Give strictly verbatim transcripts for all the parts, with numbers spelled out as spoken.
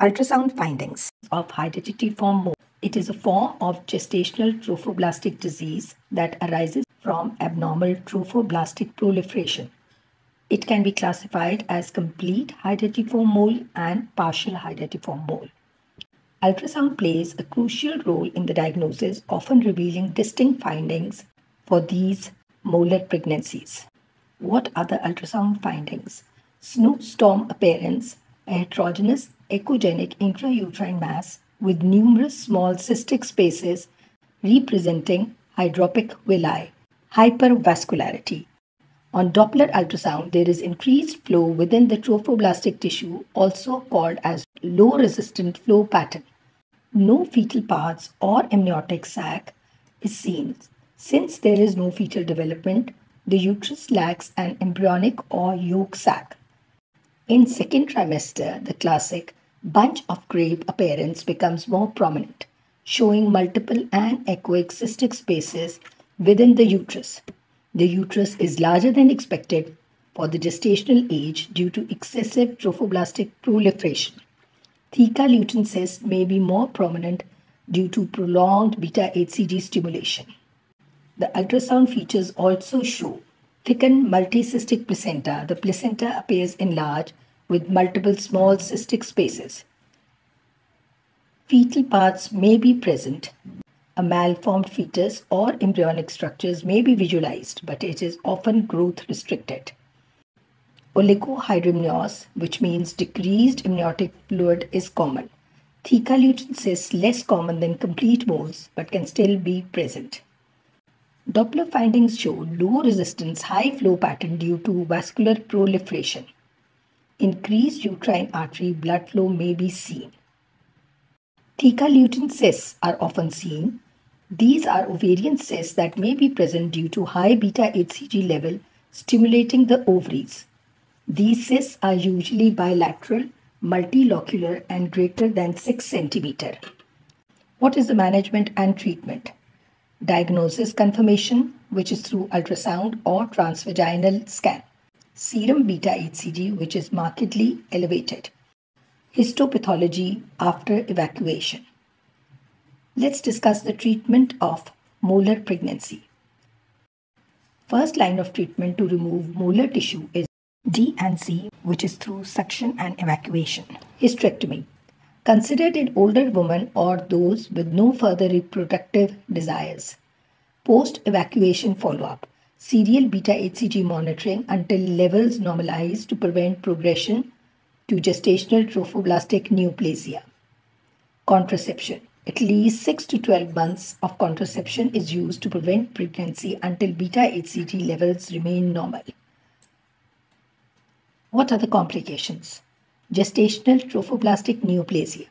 Ultrasound findings of hydatidiform mole. It is a form of gestational trophoblastic disease that arises from abnormal trophoblastic proliferation. It can be classified as complete hydatidiform mole and partial hydatidiform mole. Ultrasound plays a crucial role in the diagnosis, often revealing distinct findings for these molar pregnancies. What are the ultrasound findings? Snowstorm appearance, a heterogeneous echogenic intrauterine mass with numerous small cystic spaces representing hydropic villi, hypervascularity. On Doppler ultrasound, there is increased flow within the trophoblastic tissue, also called as low-resistant flow pattern. No fetal parts or amniotic sac is seen. Since there is no fetal development, the uterus lacks an embryonic or yolk sac. In second trimester, the classic bunch of grape appearance becomes more prominent, showing multiple anechoic cystic spaces within the uterus. The uterus is larger than expected for the gestational age due to excessive trophoblastic proliferation. Theca-lutein cysts may be more prominent due to prolonged beta H C G stimulation. The ultrasound features also show thickened multicystic placenta. The placenta appears enlarged with multiple small cystic spaces. Fetal parts may be present. A malformed fetus or embryonic structures may be visualized, but it is often growth restricted. Oligohydramnios, which means decreased amniotic fluid, is common. Theca-lutein cysts less common than complete moles, but can still be present. Doppler findings show low resistance, high flow pattern due to vascular proliferation. Increased uterine artery blood flow may be seen. Theca-lutein cysts are often seen. These are ovarian cysts that may be present due to high beta H C G level stimulating the ovaries. These cysts are usually bilateral, multilocular and greater than six centimeters. What is the management and treatment? Diagnosis confirmation, which is through ultrasound or transvaginal scan. Serum beta H C G, which is markedly elevated. Histopathology after evacuation. Let's discuss the treatment of molar pregnancy. First line of treatment to remove molar tissue is D and C, which is through suction and evacuation. Hysterectomy, considered in older women or those with no further reproductive desires. Post-evacuation follow-up. Serial beta H C G monitoring until levels normalize to prevent progression to gestational trophoblastic neoplasia. Contraception. At least six to twelve months of contraception is used to prevent pregnancy until beta H C G levels remain normal. What are the complications? Gestational trophoblastic neoplasia.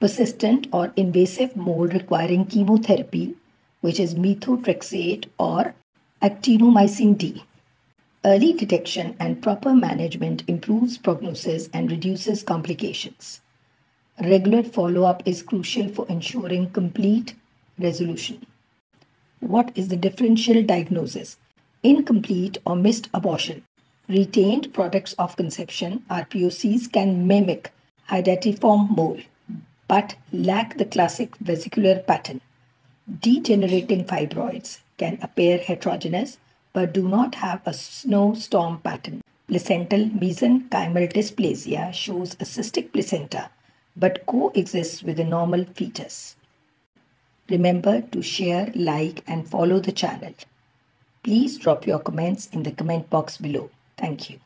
Persistent or invasive mole requiring chemotherapy, which is methotrexate or Actinomycin D. Early detection and proper management improves prognosis and reduces complications. Regular follow-up is crucial for ensuring complete resolution. What is the differential diagnosis? Incomplete or missed abortion. Retained products of conception, R P O Cs, can mimic hydatidiform mole but lack the classic vesicular pattern. Degenerating fibroids can appear heterogeneous but do not have a snowstorm pattern. Placental mesenchymal dysplasia shows a cystic placenta but coexists with a normal fetus. Remember to share, like and follow the channel. Please drop your comments in the comment box below. Thank you.